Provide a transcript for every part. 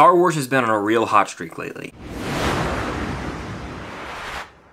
Star Wars has been on a real hot streak lately.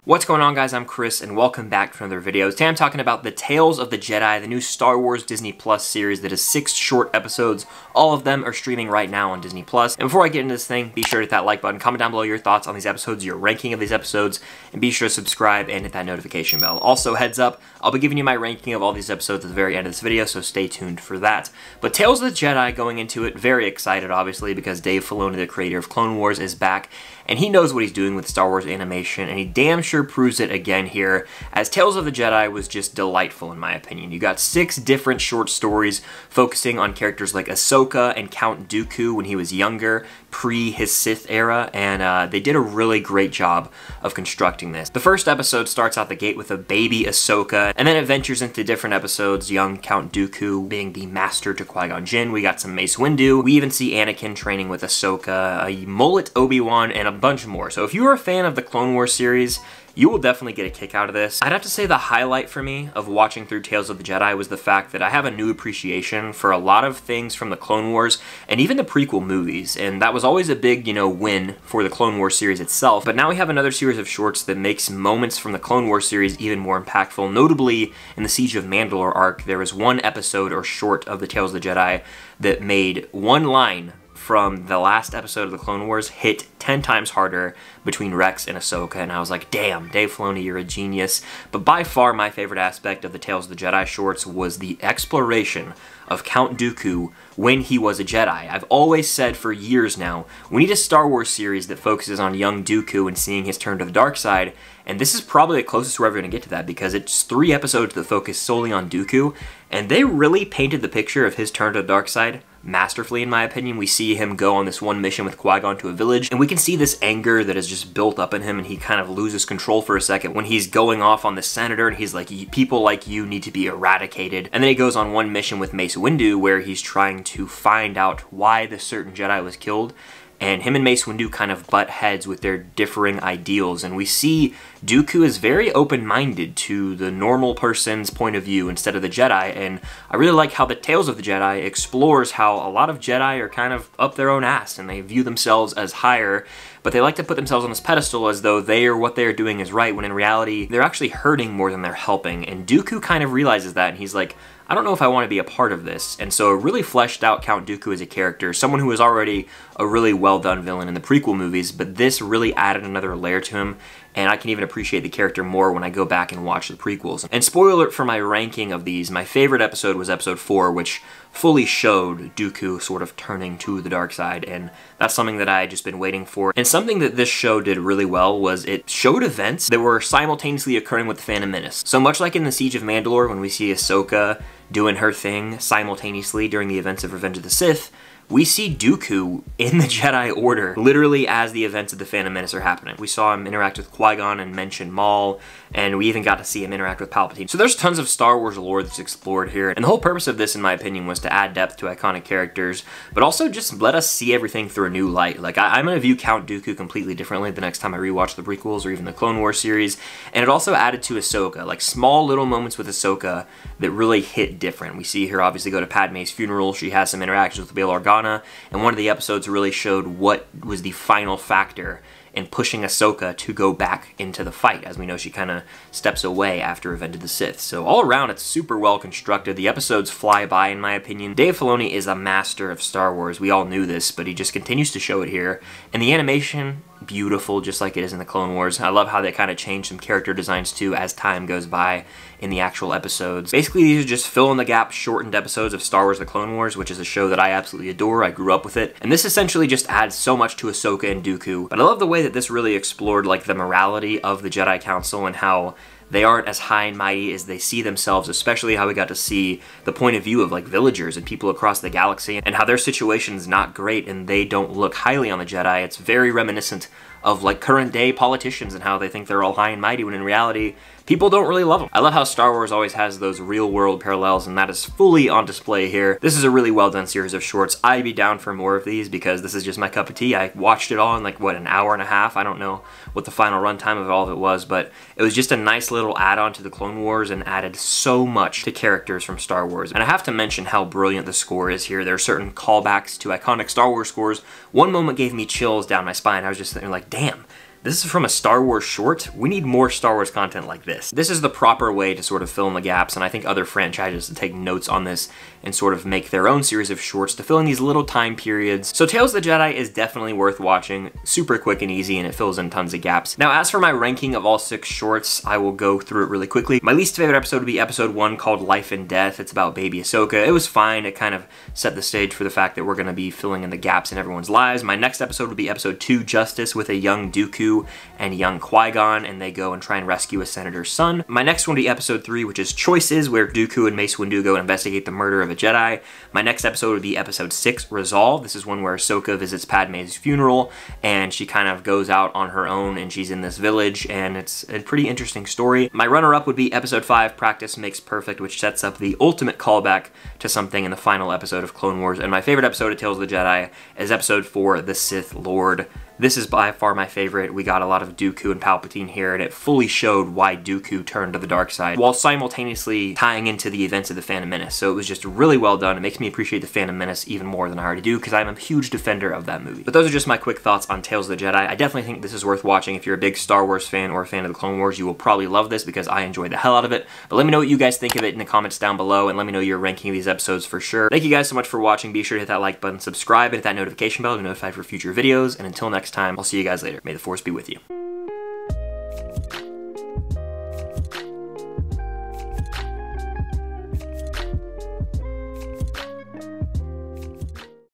What's going on, guys? I'm Chris, and welcome back to another video. Today I'm talking about the Tales of the Jedi, the new Star Wars Disney Plus series that is 6 short episodes. All of them are streaming right now on Disney Plus. And before I get into this thing, be sure to hit that like button, comment down below your thoughts on these episodes, your ranking of these episodes, and be sure to subscribe and hit that notification bell. Also, heads up, I'll be giving you my ranking of all these episodes at the very end of this video, so stay tuned for that. But Tales of the Jedi, going into it, very excited, obviously, because Dave Filoni, the creator of Clone Wars, is back. And he knows what he's doing with Star Wars animation, and he damn sure proves it again here, as Tales of the Jedi was just delightful in my opinion. You got 6 different short stories focusing on characters like Ahsoka and Count Dooku when he was younger, pre his Sith era, and they did a really great job of constructing this. The first episode starts out the gate with a baby Ahsoka, and then it ventures into different episodes, young Count Dooku being the master to Qui-Gon Jinn. We got some Mace Windu. We even see Anakin training with Ahsoka, a mullet Obi-Wan, and a bunch more. So if you are a fan of the Clone Wars series, you will definitely get a kick out of this. I'd have to say the highlight for me of watching through Tales of the Jedi was the fact that I have a new appreciation for a lot of things from the Clone Wars and even the prequel movies, and that was always a big, you know, win for the Clone Wars series itself. But now we have another series of shorts that makes moments from the Clone Wars series even more impactful. Notably, in the Siege of Mandalore arc, there was one episode or short of the Tales of the Jedi that made one line from the last episode of the Clone Wars hit 10 times harder between Rex and Ahsoka, and I was like, damn, Dave Filoni, you're a genius. But by far my favorite aspect of the Tales of the Jedi shorts was the exploration of Count Dooku when he was a Jedi. I've always said for years now, we need a Star Wars series that focuses on young Dooku and seeing his turn to the dark side, and this is probably the closest we're ever gonna get to that, because it's 3 episodes that focus solely on Dooku, and they really painted the picture of his turn to the dark side masterfully, in my opinion. We see him go on this one mission with Qui-Gon to a village, and we can see this anger that is just built up in him, and he kind of loses control for a second when he's going off on the senator, and he's like, people like you need to be eradicated. And then he goes on one mission with Mace Windu where he's trying to find out why this certain Jedi was killed, and him and Mace Windu kind of butt heads with their differing ideals, and we see Dooku is very open-minded to the normal person's point of view instead of the Jedi, and I really like how the Tales of the Jedi explores how a lot of Jedi are kind of up their own ass, and they view themselves as higher, but they like to put themselves on this pedestal as though they or what they are doing is right, when in reality, they're actually hurting more than they're helping, and Dooku kind of realizes that, and he's like, I don't know if I want to be a part of this. And so it really fleshed out Count Dooku as a character, someone who was already a really well-done villain in the prequel movies, but this really added another layer to him, and I can even appreciate the character more when I go back and watch the prequels. And spoiler alert for my ranking of these, my favorite episode was episode 4, which fully showed Dooku sort of turning to the dark side, and that's something that I had just been waiting for. And something that this show did really well was it showed events that were simultaneously occurring with the Phantom Menace. So much like in the Siege of Mandalore, when we see Ahsoka doing her thing simultaneously during the events of Revenge of the Sith, we see Dooku in the Jedi Order, literally as the events of the Phantom Menace are happening. We saw him interact with Qui-Gon and mention Maul, and we even got to see him interact with Palpatine. So there's tons of Star Wars lore that's explored here, and the whole purpose of this, in my opinion, was to add depth to iconic characters, but also just let us see everything through a new light. Like, I'm gonna view Count Dooku completely differently the next time I rewatch the prequels or even the Clone Wars series, and it also added to Ahsoka, like small little moments with Ahsoka that really hit different. We see her obviously go to Padme's funeral, she has some interactions with Bail Organa, and one of the episodes really showed what was the final factor in pushing Ahsoka to go back into the fight. As we know, she kind of steps away after Revenge of the Sith. So all around, it's super well constructed. The episodes fly by, in my opinion. Dave Filoni is a master of Star Wars. We all knew this, but he just continues to show it here. And the animation, beautiful, just like it is in the Clone Wars. I love how they kind of change some character designs too as time goes by in the actual episodes. Basically, these are just fill-in-the-gap shortened episodes of Star Wars The Clone Wars, which is a show that I absolutely adore. I grew up with it. And this essentially just adds so much to Ahsoka and Dooku. But I love the way that this really explored like the morality of the Jedi Council and how they aren't as high and mighty as they see themselves, especially how we got to see the point of view of like villagers and people across the galaxy and how their situation's not great and they don't look highly on the Jedi. It's very reminiscent of like current day politicians and how they think they're all high and mighty when in reality, people don't really love them. I love how Star Wars always has those real world parallels, and that is fully on display here. This is a really well done series of shorts. I'd be down for more of these because this is just my cup of tea. I watched it all in like, what, an hour and a half? I don't know what the final runtime of all of it was, but it was just a nice little little add-on to the Clone Wars and added so much to characters from Star Wars. And I have to mention how brilliant the score is here. There are certain callbacks to iconic Star Wars scores. One moment gave me chills down my spine. I was just sitting there like, damn. This is from a Star Wars short. We need more Star Wars content like this. This is the proper way to sort of fill in the gaps, and I think other franchises take notes on this and sort of make their own series of shorts to fill in these little time periods. So Tales of the Jedi is definitely worth watching, super quick and easy, and it fills in tons of gaps. Now, as for my ranking of all 6 shorts, I will go through it really quickly. My least favorite episode would be episode 1 called Life and Death. It's about baby Ahsoka. It was fine. It kind of set the stage for the fact that we're gonna be filling in the gaps in everyone's lives. My next episode would be episode 2, Justice, with a young Dooku and young Qui-Gon, and they go and try and rescue a senator's son. My next one would be episode 3, which is Choices, where Dooku and Mace Windu go and investigate the murder of a Jedi. My next episode would be episode 6, Resolve. This is one where Ahsoka visits Padme's funeral, and she kind of goes out on her own, and she's in this village, and it's a pretty interesting story. My runner-up would be episode 5, Practice Makes Perfect, which sets up the ultimate callback to something in the final episode of Clone Wars. And my favorite episode of Tales of the Jedi is episode 4, The Sith Lord. This is by far my favorite. We got a lot of Dooku and Palpatine here, and it fully showed why Dooku turned to the dark side, while simultaneously tying into the events of the Phantom Menace. So it was just really well done. It makes me appreciate the Phantom Menace even more than I already do, because I'm a huge defender of that movie. But those are just my quick thoughts on Tales of the Jedi. I definitely think this is worth watching. If you're a big Star Wars fan or a fan of the Clone Wars, you will probably love this, because I enjoyed the hell out of it. But let me know what you guys think of it in the comments down below, and let me know your ranking of these episodes for sure. Thank you guys so much for watching. Be sure to hit that like button, subscribe, and hit that notification bell to be notified for future videos. And until next time, I'll see you guys later. May the Force be with you.